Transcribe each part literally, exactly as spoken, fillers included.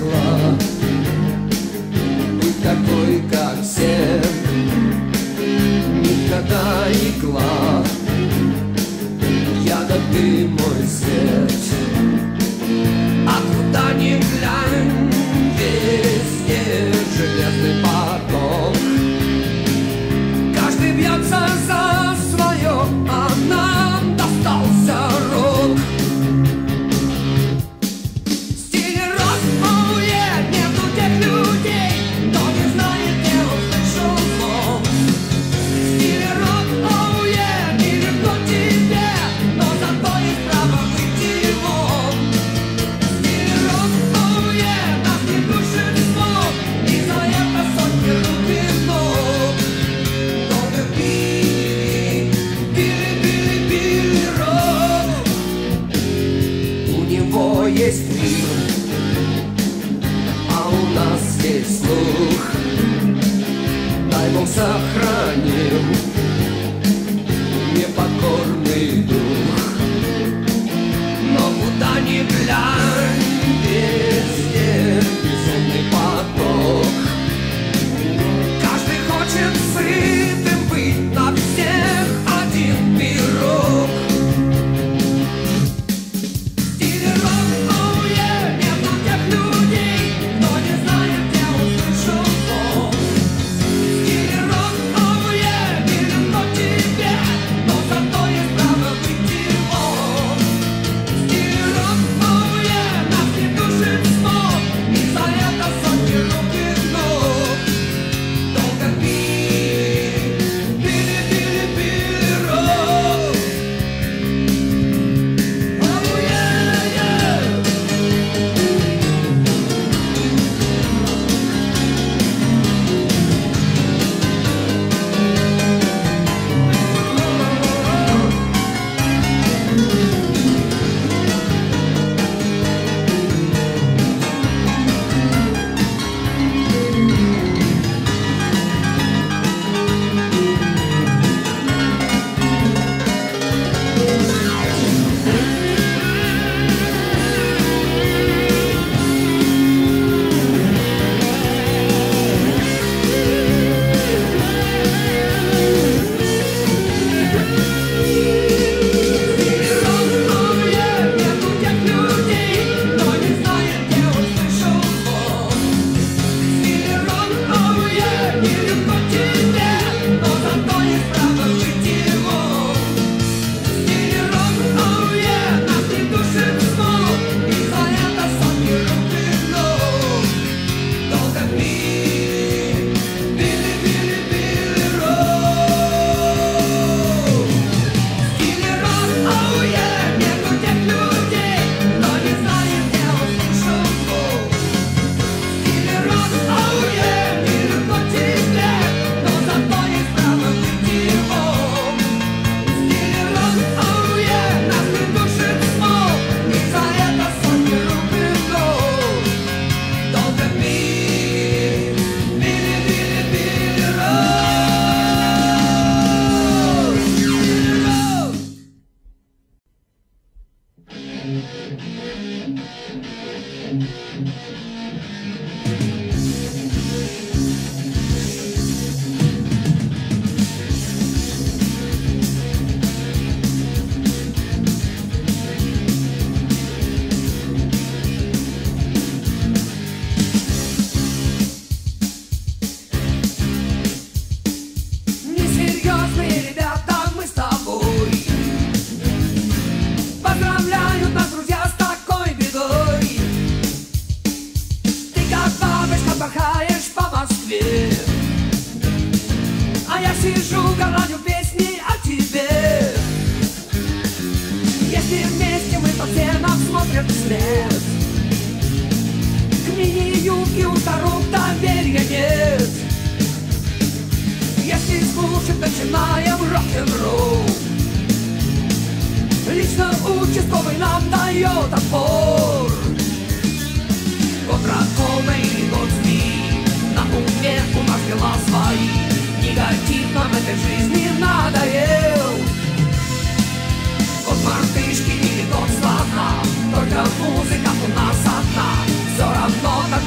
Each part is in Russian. Москва. Будь такой, как все, никогда игла. Ягод ты мой свет, а куда ни глянь, везде железный поток. Каждый бьется за свое, а нам достался рок. Стиль рок-мует между тех людей, кто не знает, где услышал зло. Стиль рок-мует нелегко тебе, но зато есть право быть его. Стиль рок-мует нас не душит зло, и за это сотни рук и ног. Долго пили, пили, пили, пили рок. У него есть мир, а у нас есть слух. Дай Бог сохранил непокорный дух. Но куда ни глянь, везде безумный поток. Каждый хочет сытым быть, на всех один пирог. Стиль рок-мует между тех людей, кто не знает, где услышал зло. Стиль рок-мует нелегко тебе, но зато есть право быть его. Стиль рок-мует нас не душит зло, и за это сотни рук и ног. Долго пили, пили, пили, пили рок. Ауе-е. Стиль рок-мует между тех людей, кто не знает, где услышал зло. Стиль рок-мует нелегко тебе, но зато есть право жить его. Стиль рок-мует нас не душит зло, и за это сотни рук и ног. Долго пили, пили, пили, пили рок. Стиль рок-мует между тех людей, кто не знает, где услышал зло. Стиль рок-мует нелегко тебе, но зато есть право быть его. Стиль рок-мует нас не душит зло, и за это сотни рук и ног. Долго пили, пили, пили, пили рок. Пили рок. Несерьезные ребята, мы с тобой. Поздравляют нас друзья с такой бедой. Ты как бабочка порхаешь по Москве, а я сижу, горланю песни о тебе. Если вместе мы по стенам смотрим вслед, к мини-юбке у старух доверия нет. Если слушать начинаем рок-н-ролл, лично участковый нам дает отпор. Год дракона или год змеи, на уме у нас дела свои. Негатив нам этой жизни надоел. Год мартышки или год слона, только музыка у нас одна. Все равно так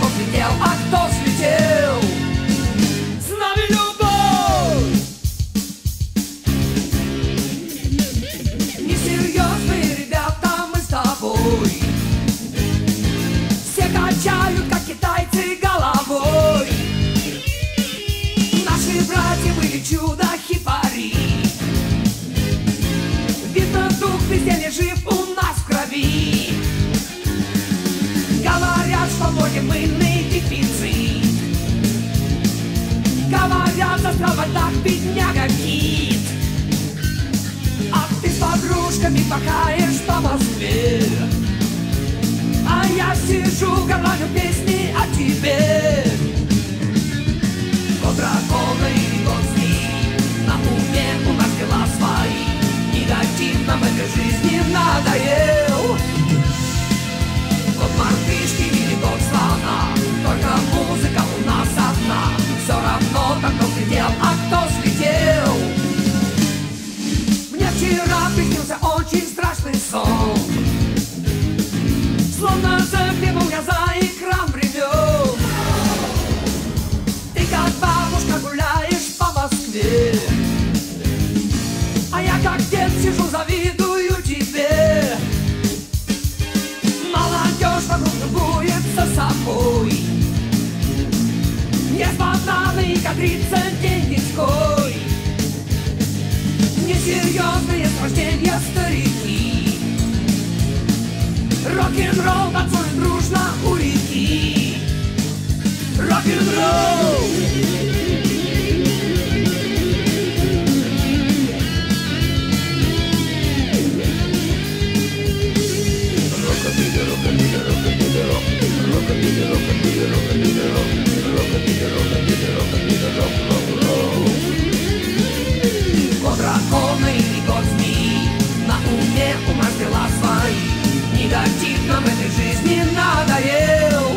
слышу гармонию песни о тебе. Год дракона и год змеи, на уме у нас дела свои. Негатив нам в этой жизни надоел. Год мартышки или год слона, только музыка у нас одна. Все равно, так кто взлетел, а кто слетел. Мне вчера приснился очень страшный сон. Словно запевал я за экран времен. Ты как бабушка гуляешь по Москве, а я как дед сижу, завидую тебе. Молодежь вокруг другует за собой, не с бананы и катрица денежкой. Несерьезные с рождения старики, рок-н-ролл танцует дружно у реки. Рок-н-ролл! Рок-н-билли, рок-н-билли, рок-н-билли, рок. Рок-н-билли, рок-н-билли, рок-н-билли, рок. Рок-н-билли, рок-н-билли, рок-н-билли, рок-рок-рок. Год дракона или год змеи, на уме у нас дела свои. Негатив нам этой жизни надоел.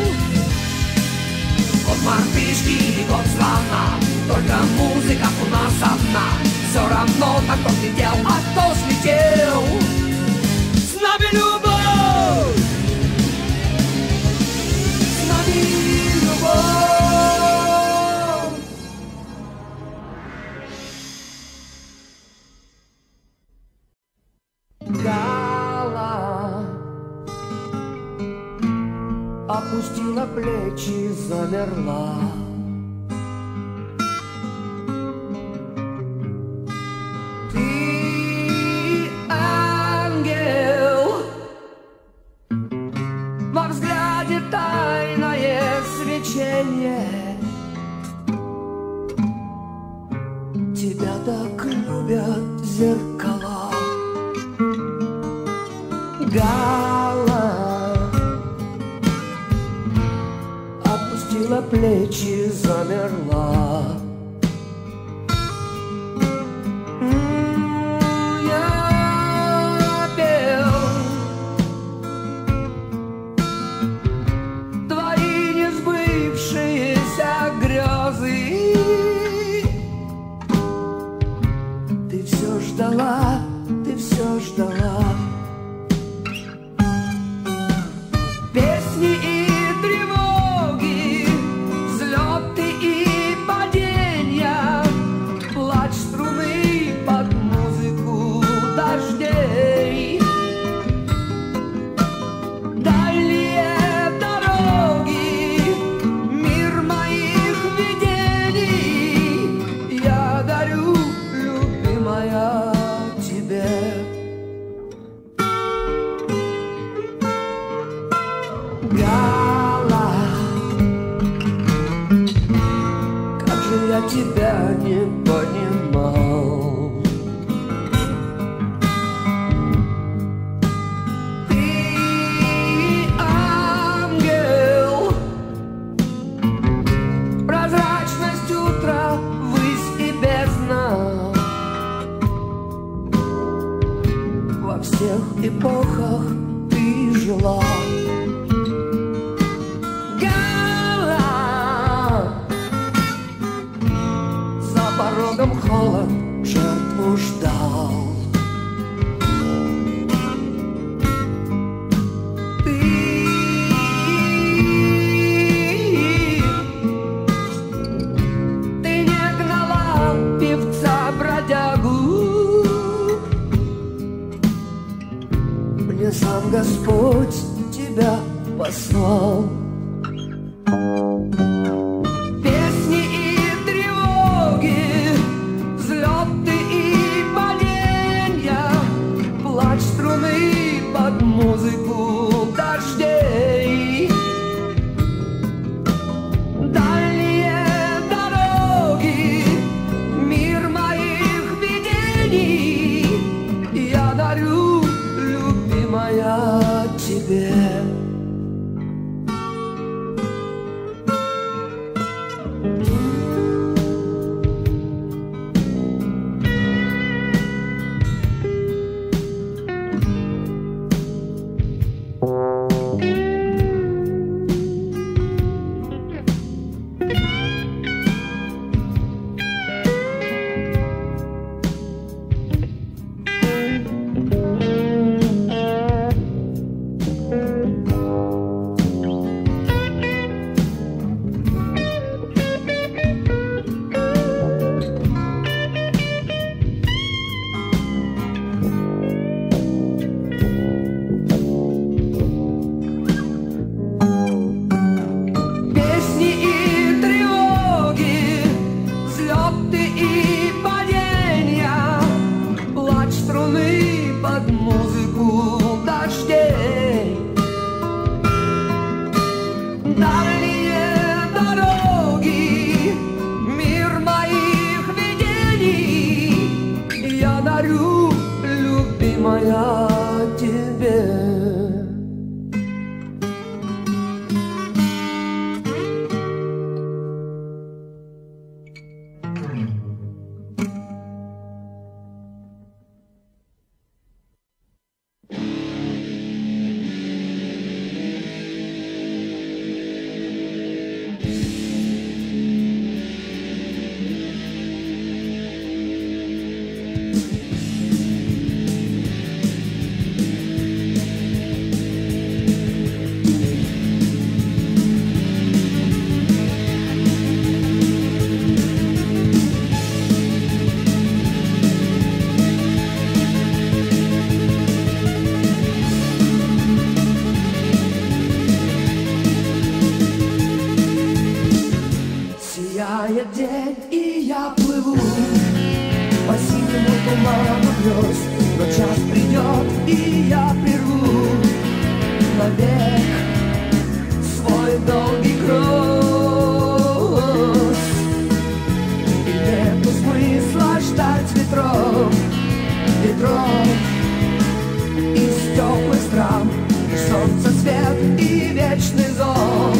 Год мартышки или год слона, только музыка у нас одна. Все равно, так кто летел, а кто слетел. С нами любовь, с нами любовь. Опустила плечи, замерла. Ты ангел, во взгляде тайное свечение. Тебя так любят зеркала. На плечи замерла. Я пел твои несбывшиеся грезы. Ты все ждала, ты все ждала. Песни и тебя не понимал. Ты ангел, прозрачность утра, высь и бездна. Во всех эпохах ты жила. Наступает день, и я плыву по синему туману грез. Но час придет, и я прерву навек свой долгий круз. И нету смысла ждать ветров, ветров из теплых стран, и солнце свет, и вечный зов.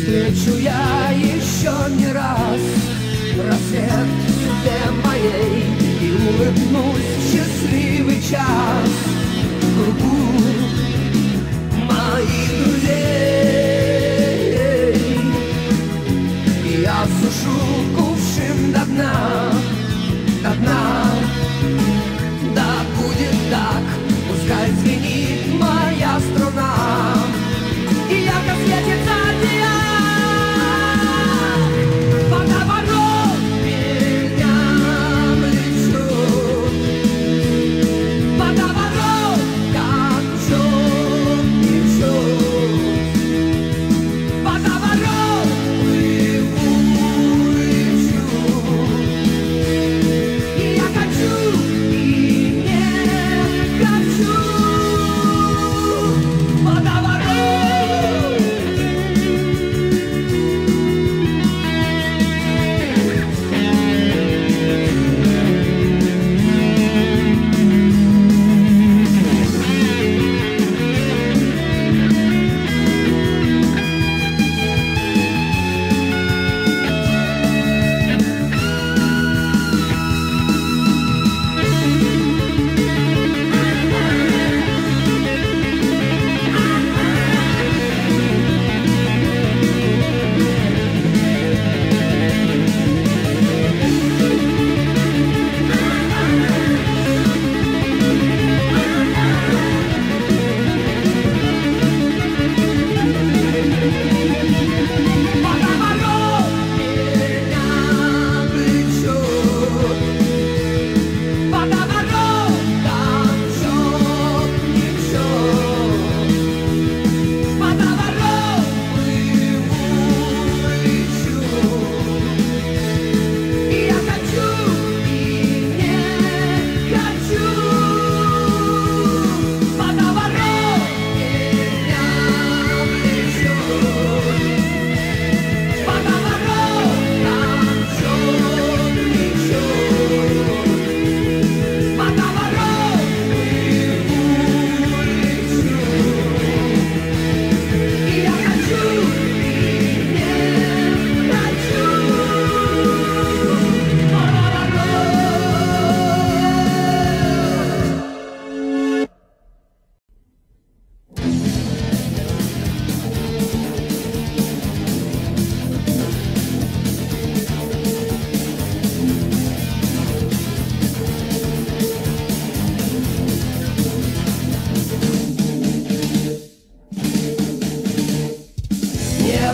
Встречу я еще не раз рассвет в судьбе моей, и улыбнусь счастливый час в кругу моих друзей. И я сушу кувшин до дна, до дна. Да будет так, пускай звенит моя струна. И ярко светится одеяло.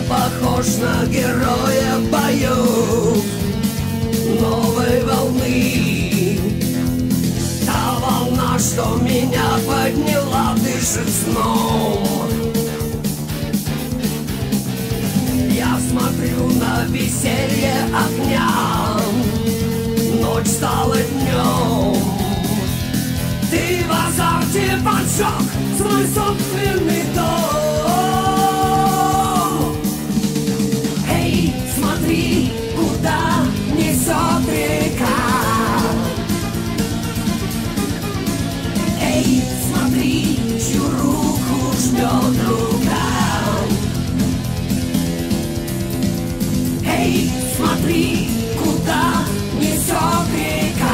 Похож на героя в бою новой волны. Та волна, что меня подняла, дышит сном. Я смотрю на веселье огня, ночь стала днем. Ты в азарте поджег свой собственный дом. Смотри, куда несет река. Эй, смотри, чью руку жмет рука. Эй, смотри, куда несет река.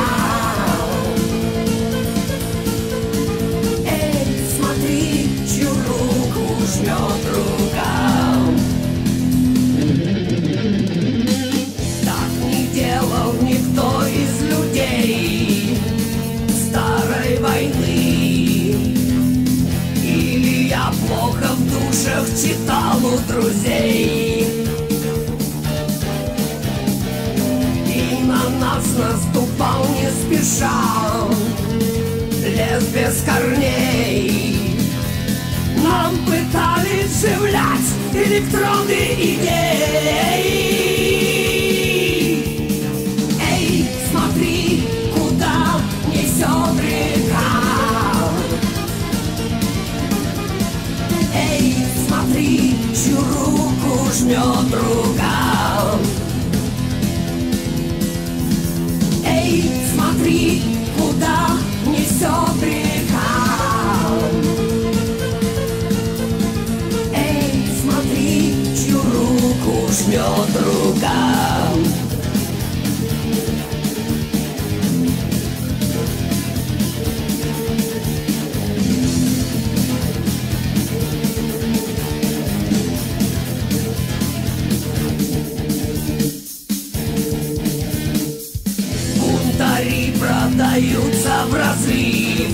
у друзей. И на нас наступал не спеша лес без корней. Нам пытались живлять электроны идей. Эй, смотри, куда несет река. Эй, смотри, чью руку жмет рука. Эй, смотри, куда несет река. Эй, смотри, чью руку жмет рука. Продаются в разлив,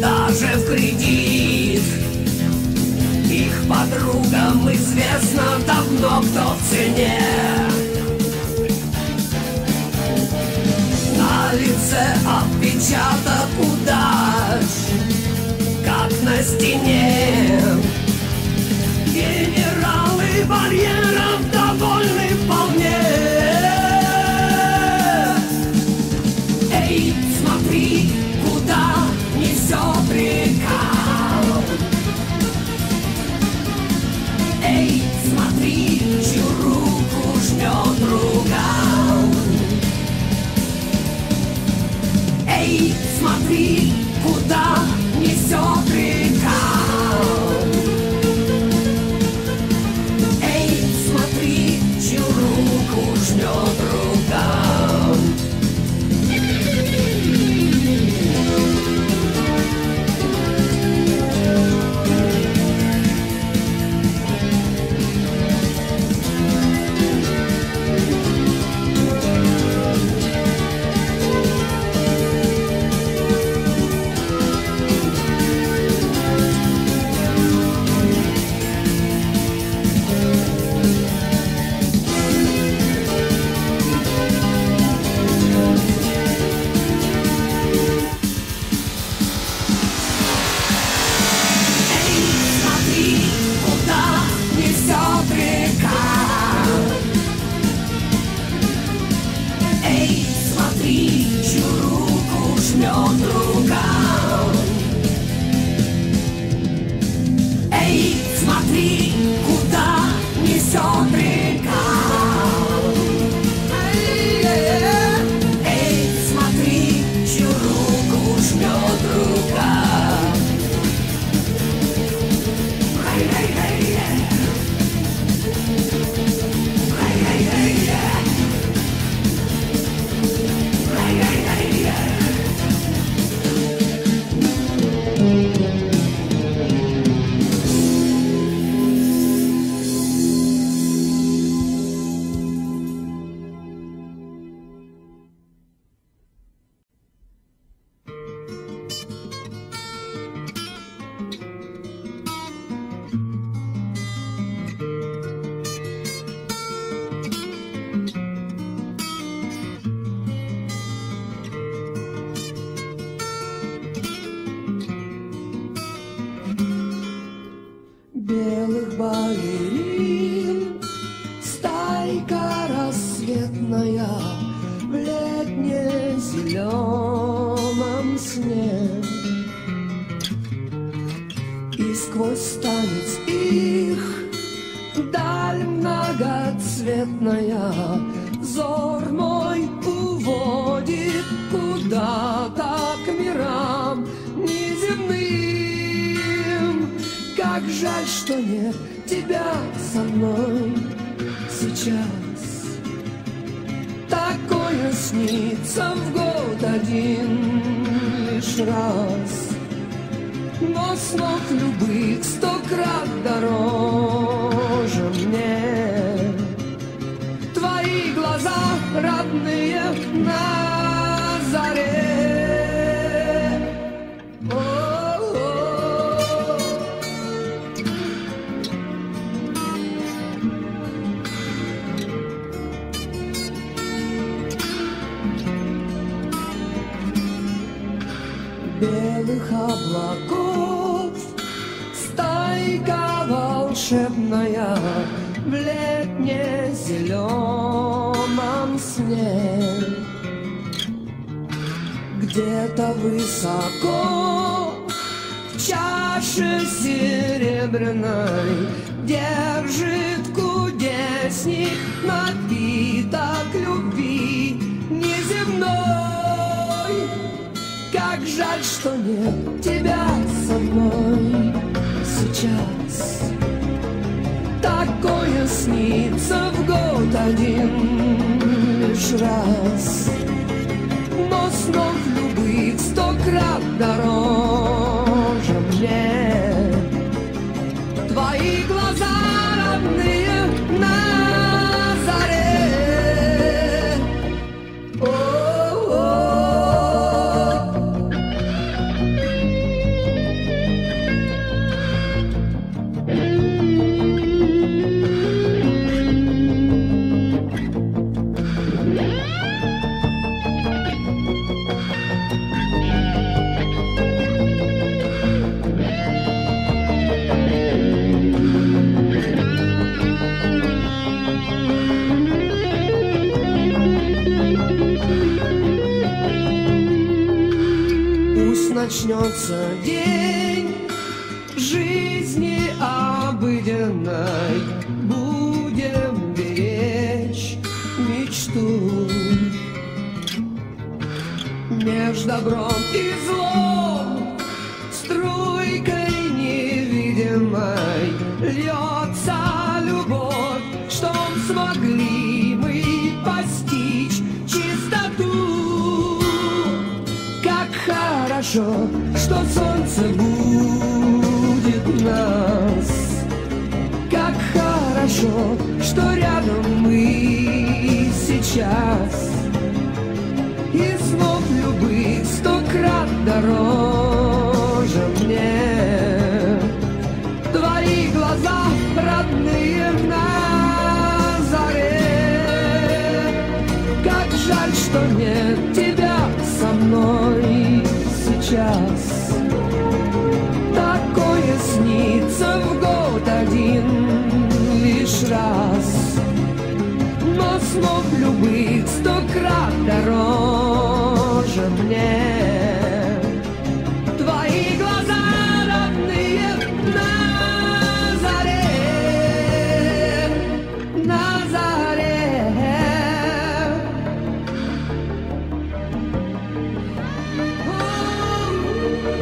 даже в кредит. Их подругам известно давно, кто в цене. На лице отпечаток удач, как на стене. Генералы барьеров довольны вполне. Смотри, куда несет река. Эй, смотри, чью руку жмет рука. Эй, смотри, куда несет река. Эй, смотри, чью руку жмет рука. белых облаков, стайка волшебная в летне-зеленом сне. Где-то высоко в чаше серебряной держит кудесник напиток любви неземной. Как жаль, что нет тебя со мной сейчас. Такое снится в год один лишь раз, но снов любых сто крат дороже мне. Твои глаза родные на заре. Начнется день жизни обыденной, будем беречь мечту. Между добром и злом струйкой невидимой льется любовь, чтоб смогли мы постичь чистоту. Хорошо, что солнце будет нас. Как хорошо, что рядом мы сейчас. И снов любых сто крат дороже мне. Твои глаза родные на заре. Как жаль, что нет тебя со мной сейчас. Такое снится в год один лишь раз, но снов любых сто крат дороже мне. Твои глаза родные на заре, на Thank you.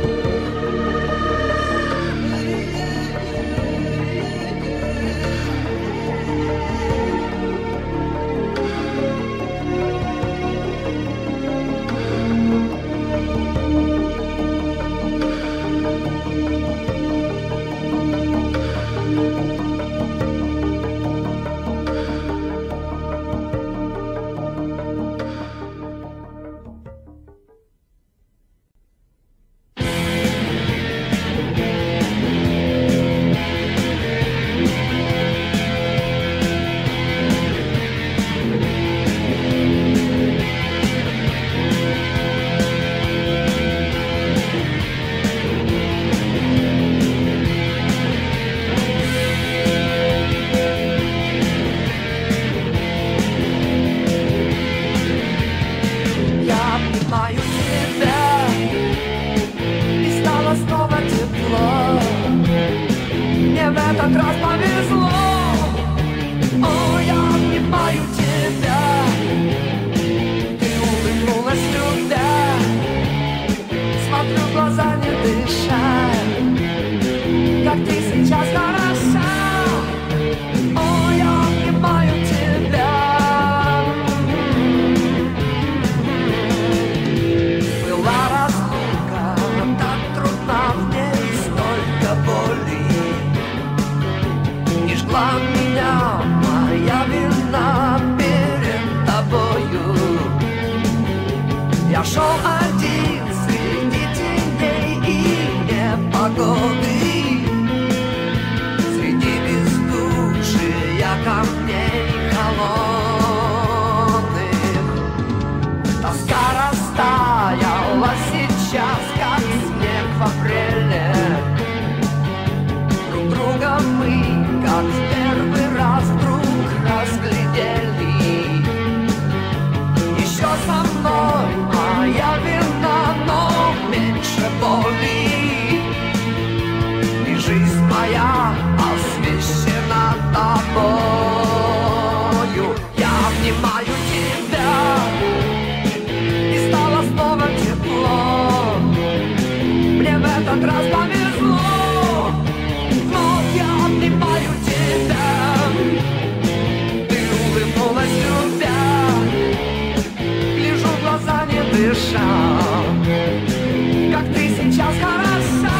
как ты сейчас хороша.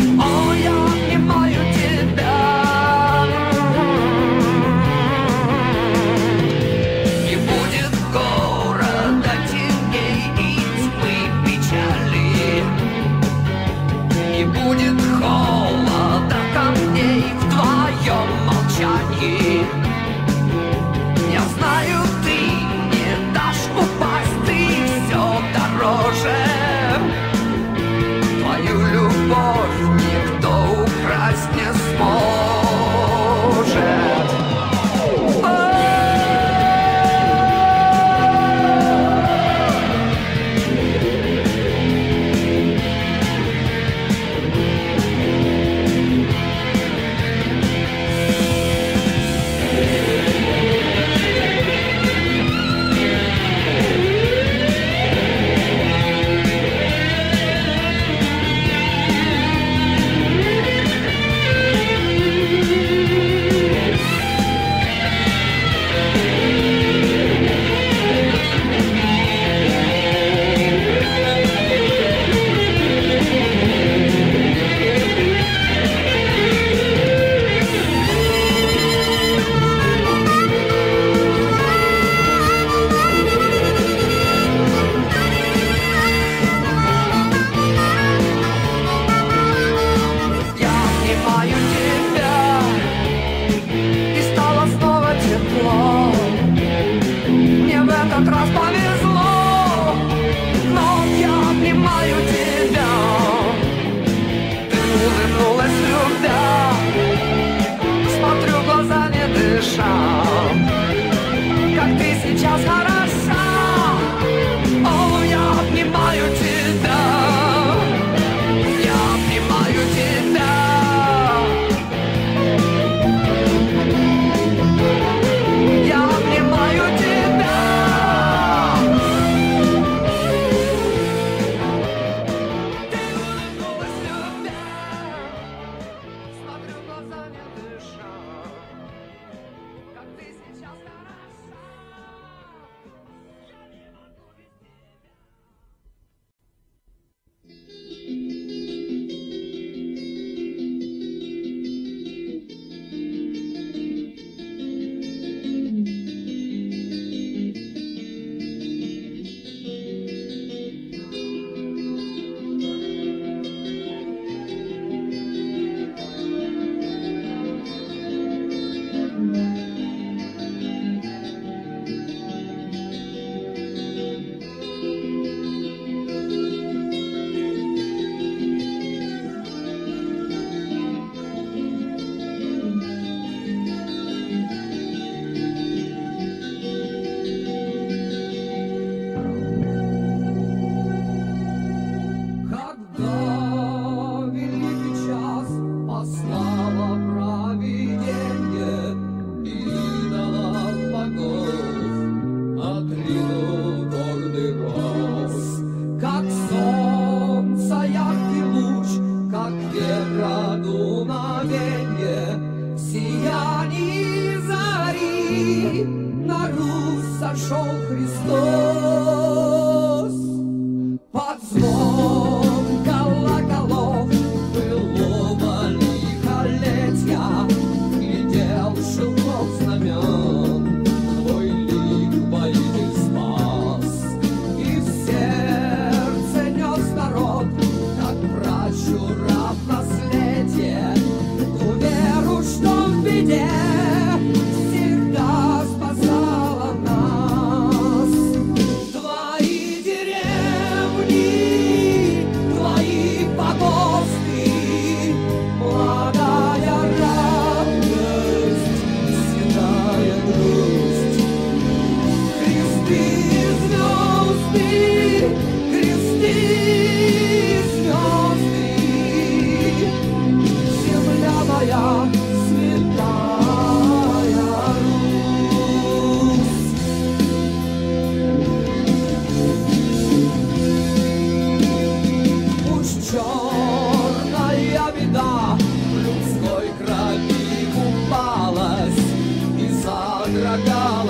О, я обнимаю тебя. Не будет города теней и тьмы печали, не будет холода камней в твоем молчании. Я знаю, ты не дашь упасть, ты все дороже. Твою любовь никто украсть не сможет.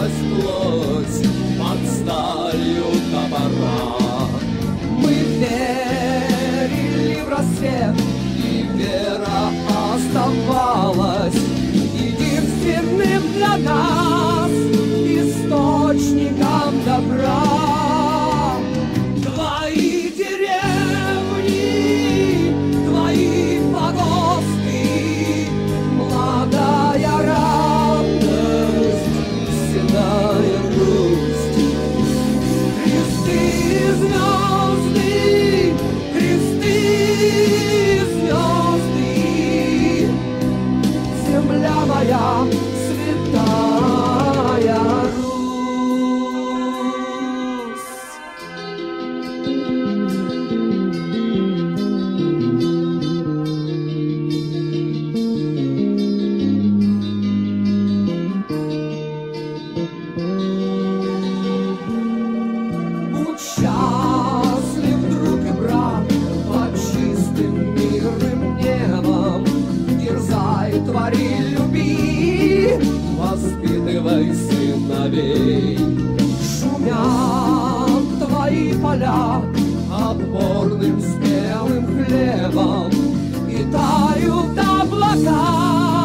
Плоть под сталью топора. поля отборным спелым хлебом, и тают облака.